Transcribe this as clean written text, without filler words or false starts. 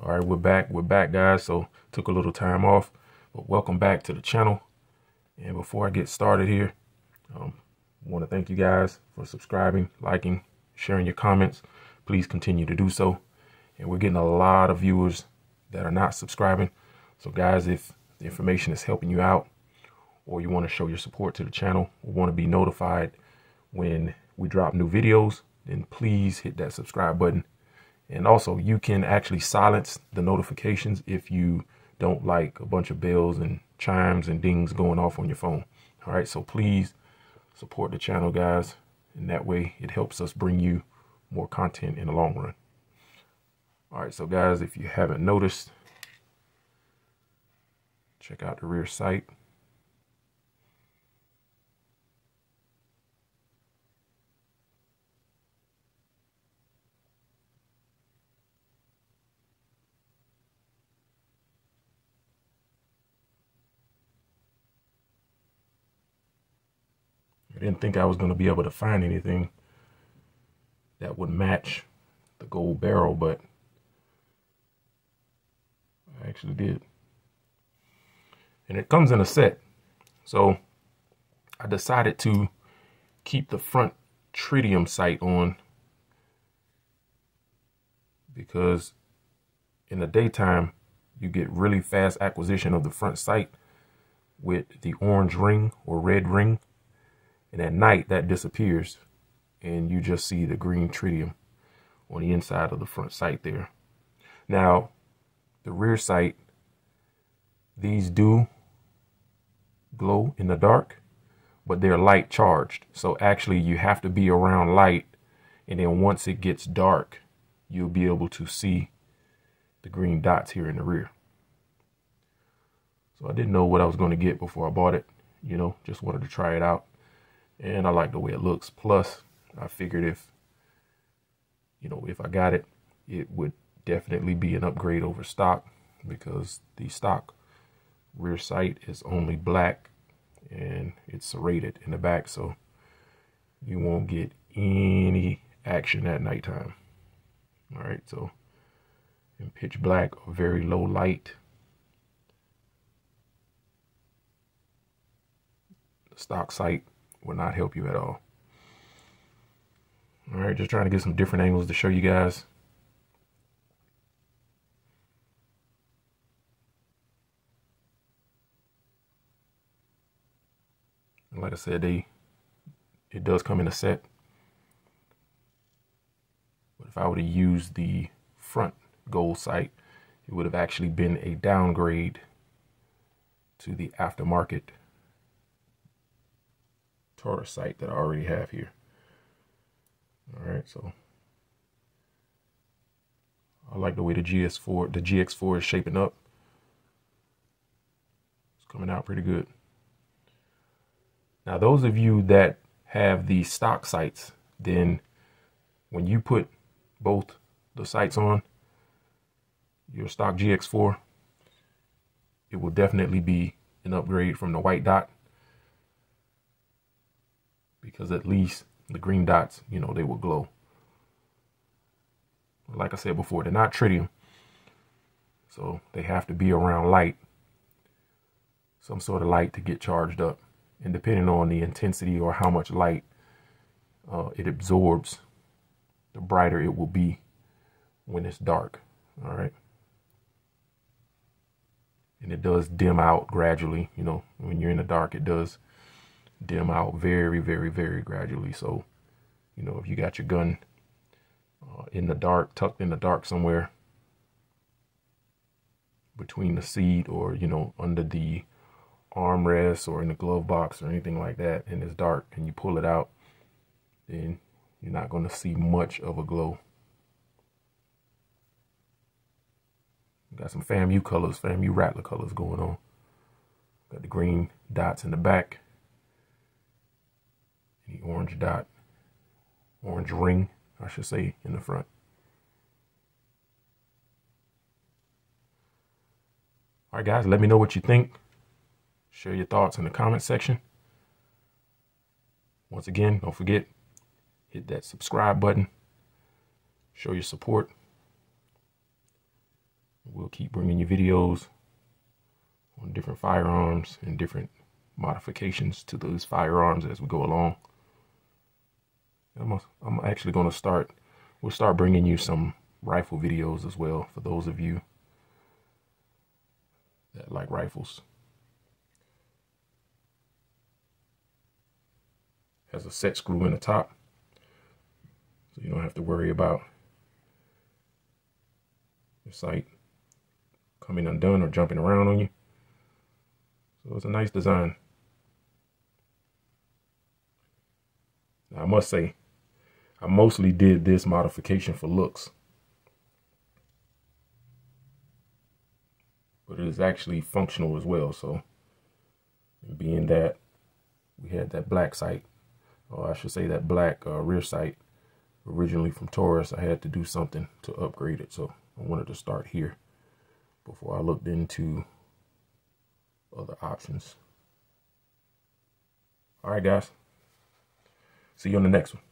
All right, we're back guys. So took a little time off, but welcome back to the channel. And before I get started here, I want to thank you guys for subscribing, liking, sharing your comments. Please continue to do so. And we're getting a lot of viewers that are not subscribing. So guys, if the information is helping you out, or you want to show your support to the channel, or want to be notified when we drop new videos, then please hit that subscribe button. And also, you can actually silence the notifications if you don't like a bunch of bells and chimes and dings going off on your phone. All right, so please support the channel, guys. And that way, it helps us bring you more content in the long run. All right, so guys, if you haven't noticed, check out the rear sight. I didn't think I was going to be able to find anything that would match the gold barrel, but I actually did. And it comes in a set. So I decided to keep the front tritium sight on because in the daytime, you get really fast acquisition of the front sight with the orange ring or red ring. And at night, that disappears, and you just see the green tritium on the inside of the front sight there. Now, the rear sight, these do glow in the dark, but they're light charged. So actually, you have to be around light, and then once it gets dark, you'll be able to see the green dots here in the rear. So I didn't know what I was going to get before I bought it, you know, just wanted to try it out. And I like the way it looks. Plus, I figured if, you know, if I got it, it would definitely be an upgrade over stock, because the stock rear sight is only black and it's serrated in the back. So you won't get any action at nighttime. All right. So in pitch black, or very low light, the stock sight will not help you at all. All right, just trying to get some different angles to show you guys. And like I said, it does come in a set. But if I were to use the front gold sight, it would have actually been a downgrade to the aftermarket Taurus sight that I already have here. All right, so I like the way the GX4 is shaping up. It's coming out pretty good. Now, those of you that have the stock sights, then when you put both the sights on your stock GX4, it will definitely be an upgrade from the white dot, because at least the green dots, you know, they will glow. Like I said before, they're not tritium, so they have to be around light, some sort of light to get charged up. And depending on the intensity or how much light it absorbs, the brighter it will be when it's dark. All right. And it does dim out gradually. You know, when you're in the dark, it does dim out very, very, very gradually. So, you know, if you got your gun in the dark, tucked in the dark somewhere between the seat or, you know, under the armrest or in the glove box or anything like that, and it's dark and you pull it out, then you're not going to see much of a glow. Got some FAMU colors, FAMU Rattler colors going on. Got the green dots in the back. The orange dot, orange ring, I should say, in the front. All right, guys, let me know what you think. Share your thoughts in the comment section. Once again, don't forget, hit that subscribe button. Show your support. We'll keep bringing you videos on different firearms and different modifications to those firearms as we go along. I'm actually going to start, we'll start bringing you some rifle videos as well for those of you that like rifles. Has a set screw in the top, so you don't have to worry about your sight coming undone or jumping around on you. So it's a nice design. Now I must say, I mostly did this modification for looks, but it is actually functional as well. So being that we had that black sight, or I should say that black rear sight originally from Taurus, I had to do something to upgrade it. So I wanted to start here before I looked into other options. All right, guys. See you on the next one.